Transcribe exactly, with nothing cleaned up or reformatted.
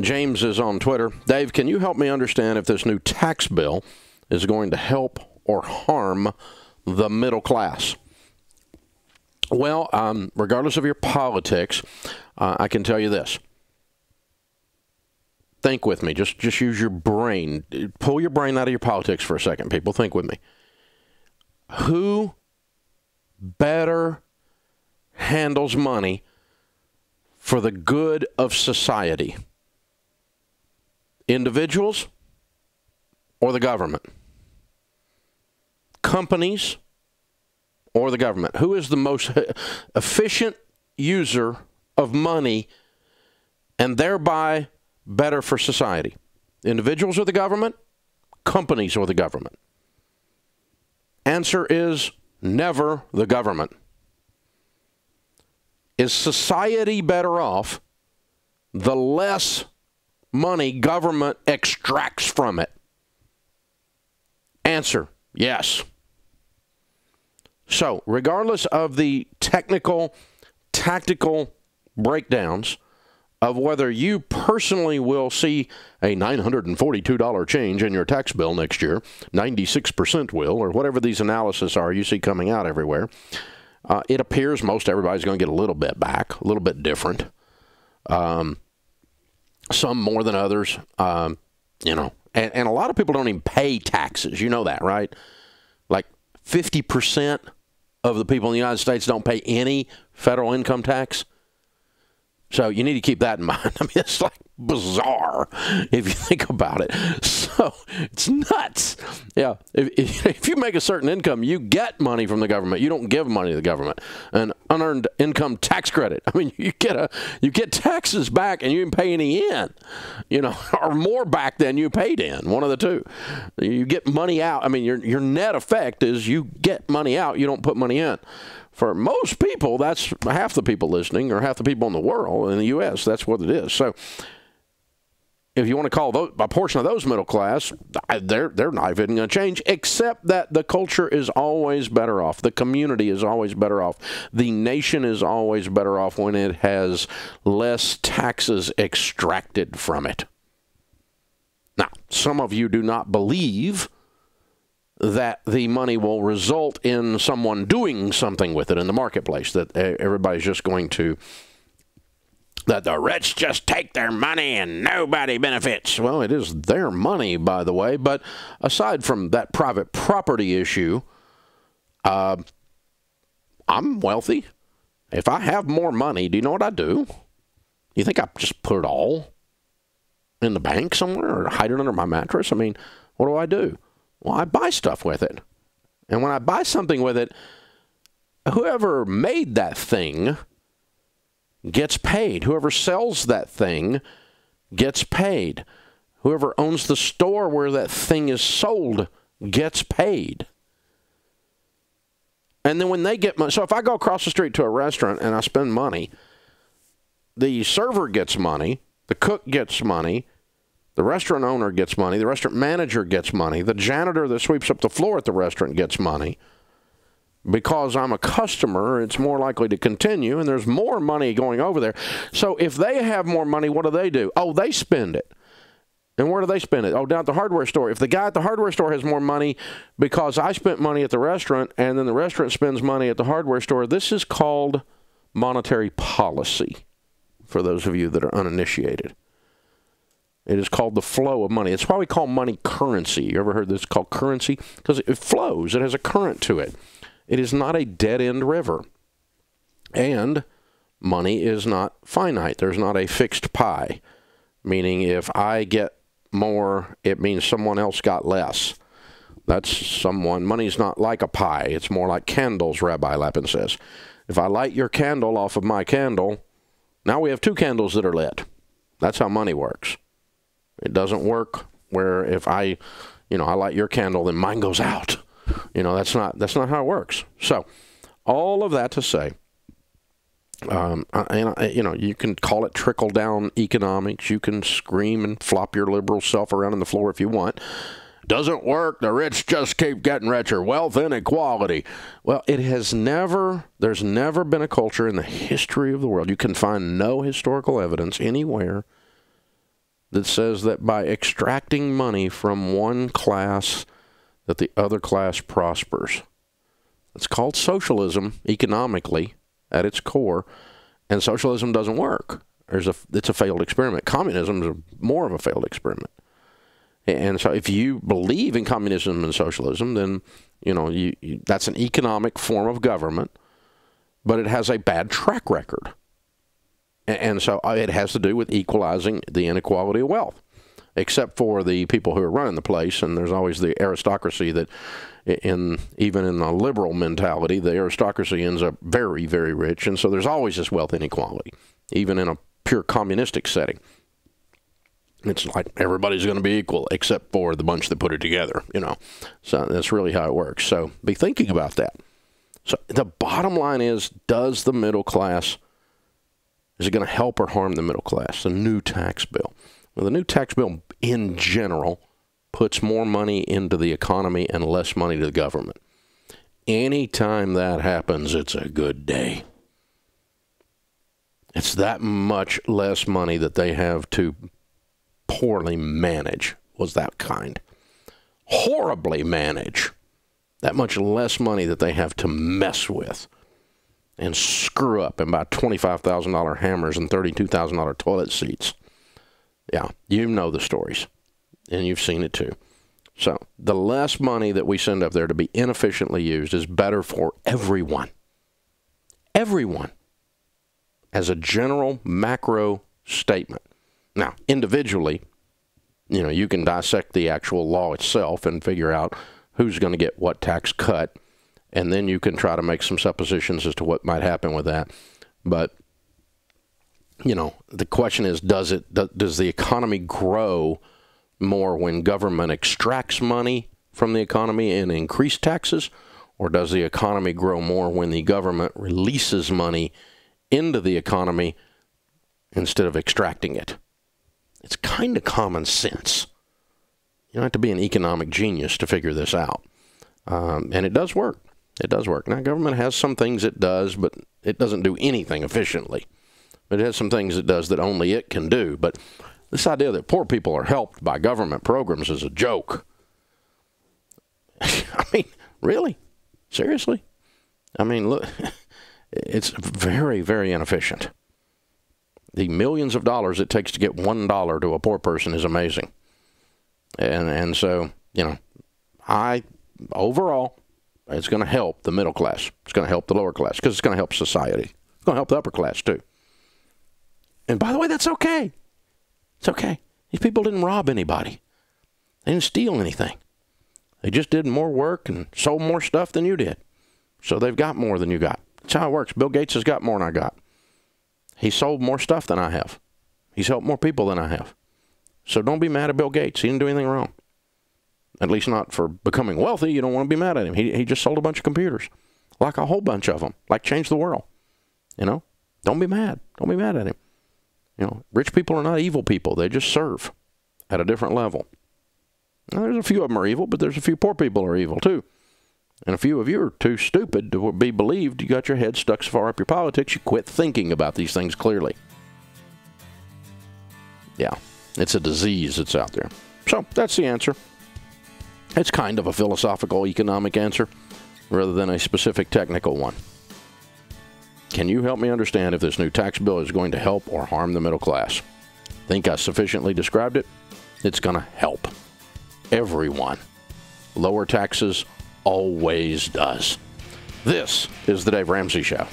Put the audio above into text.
James is on Twitter. Dave, can you help me understand if this new tax bill is going to help or harm the middle class? Well, um, regardless of your politics, uh, I can tell you this. Think with me. Just, just use your brain. Pull your brain out of your politics for a second, people. Think with me. Who better handles money for the good of society? Individuals or the government? Companies or the government? Who is the most efficient user of money and thereby better for society? Individuals or the government? Companies or the government? Answer is never the government. Is society better off the less money government extracts from it? Answer, yes. So, regardless of the technical, tactical breakdowns of whether you personally will see a nine hundred forty-two dollar change in your tax bill next year, ninety-six percent will, or whatever these analyses are you see coming out everywhere, uh, it appears most everybody's going to get a little bit back, a little bit different. Um, some more than others, um, you know. And, and a lot of people don't even pay taxes. You know that, right? Like fifty percent of the people in the United States don't pay any federal income tax. So you need to keep that in mind. I mean, it's like bizarre if you think about it. So it's nuts. Yeah, if, if, if you make a certain income, you get money from the government. You don't give money to the government. An unearned income tax credit. I mean, you get a you get taxes back, and you didn't pay any in, you know, or more back than you paid in. One of the two. You get money out. I mean, your your net effect is you get money out. You don't put money in. For most people, that's half the people listening, or half the people in the world, in the U S, that's what it is. So if you want to call those, a portion of those middle class, their, their life isn't going to change, except that the culture is always better off. The community is always better off. The nation is always better off when it has less taxes extracted from it. Now, some of you do not believe that the money will result in someone doing something with it in the marketplace, that everybody's just going to, that the rich just take their money and nobody benefits. Well, it is their money, by the way, but aside from that private property issue, uh, I'm wealthy. If I have more money, do you know what I do? You think I just put it all in the bank somewhere or hide it under my mattress? I mean, what do I do? Well, I buy stuff with it. And when I buy something with it, whoever made that thing gets paid. Whoever sells that thing gets paid. Whoever owns the store where that thing is sold gets paid. And then when they get money, so if I go across the street to a restaurant and I spend money, the server gets money, the cook gets money, the restaurant owner gets money. The restaurant manager gets money. The janitor that sweeps up the floor at the restaurant gets money. Because I'm a customer, it's more likely to continue, and there's more money going over there. So if they have more money, what do they do? Oh, they spend it. And where do they spend it? Oh, down at the hardware store. If the guy at the hardware store has more money because I spent money at the restaurant, and then the restaurant spends money at the hardware store, this is called monetary policy, for those of you that are uninitiated. It is called the flow of money. It's why we call money currency. You ever heard this called currency? Because it flows. It has a current to it. It is not a dead-end river. And money is not finite. There's not a fixed pie, meaning if I get more, it means someone else got less. That's someone. Money's not like a pie. It's more like candles, Rabbi Lapin says. If I light your candle off of my candle, now we have two candles that are lit. That's how money works. It doesn't work where if I, you know, I light your candle, then mine goes out. You know, that's not, that's not how it works. So all of that to say, um, and I, you know, you can call it trickle-down economics. You can scream and flop your liberal self around on the floor if you want. Doesn't work. The rich just keep getting richer. Wealth inequality. Well, it has never, there's never been a culture in the history of the world. You can find no historical evidence anywhere that says that by extracting money from one class, that the other class prospers. It's called socialism economically at its core, and socialism doesn't work. There's a, it's a failed experiment. Communism is more of a failed experiment. And so if you believe in communism and socialism, then, you know, you, you, that's an economic form of government, but it has a bad track record. And, and so it has to do with equalizing the inequality of wealth, except for the people who are running the place. And there's always the aristocracy that, in even in the liberal mentality, the aristocracy ends up very, very rich. And so there's always this wealth inequality, even in a pure communistic setting. It's like everybody's going to be equal except for the bunch that put it together, you know. So that's really how it works. So be thinking about that. So the bottom line is, does the middle class, is it going to help or harm the middle class, the new tax bill? Well, the new tax bill in general puts more money into the economy and less money to the government. Anytime that happens, it's a good day. It's that much less money that they have to poorly manage, was that kind. Horribly manage. That much less money that they have to mess with and screw up and buy twenty-five thousand dollar hammers and thirty-two thousand dollar toilet seats. Yeah, you know the stories, and you've seen it too. So the less money that we send up there to be inefficiently used is better for everyone. Everyone. As a general macro statement. Now, individually, you know, you can dissect the actual law itself and figure out who's going to get what tax cut, and then you can try to make some suppositions as to what might happen with that. But, you know, the question is, does it, does the economy grow more when government extracts money from the economy and increase taxes, or does the economy grow more when the government releases money into the economy instead of extracting it? It's kind of common sense. You don't have to be an economic genius to figure this out. Um, and it does work. It does work. Now, government has some things it does, but it doesn't do anything efficiently. But it has some things it does that only it can do. But this idea that poor people are helped by government programs is a joke. I mean, really? Seriously? I mean, look, it's very, very inefficient. The millions of dollars it takes to get one dollar to a poor person is amazing. And and so, you know, I, overall, it's going to help the middle class. It's going to help the lower class because it's going to help society. It's going to help the upper class, too. And by the way, that's okay. It's okay. These people didn't rob anybody. They didn't steal anything. They just did more work and sold more stuff than you did. So they've got more than you got. That's how it works. Bill Gates has got more than I got. He sold more stuff than I have. He's helped more people than I have. So don't be mad at Bill Gates. He didn't do anything wrong. At least not for becoming wealthy. You don't want to be mad at him. He, he just sold a bunch of computers. Like a whole bunch of them. Like changed the world. You know? Don't be mad. Don't be mad at him. You know, rich people are not evil people. They just serve at a different level. Now, there's a few of them are evil, but there's a few poor people are evil, too. And a few of you are too stupid to be believed. You got your head stuck so far up your politics, you quit thinking about these things clearly. Yeah, it's a disease that's out there. So that's the answer. It's kind of a philosophical economic answer rather than a specific technical one. Can you help me understand if this new tax bill is going to help or harm the middle class? Think I sufficiently described it? It's going to help everyone. Lower taxes always does. This is the Dave Ramsey Show.